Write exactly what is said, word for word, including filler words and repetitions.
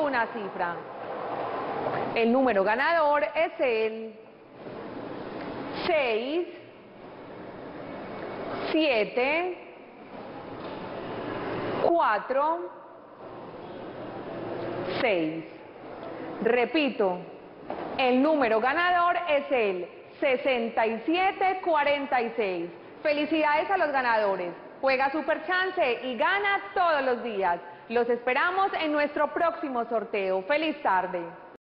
una cifra. El número ganador es el seis, siete, cuatro, seis. Repito, el número ganador es el sesenta y siete cuarenta y seis. Felicidades a los ganadores. Juega Superchance y gana todos los días. Los esperamos en nuestro próximo sorteo. ¡Feliz tarde!